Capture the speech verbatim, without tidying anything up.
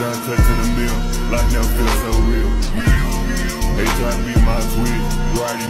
time touching the mill, life never feels so real. Eight times be my twin, riding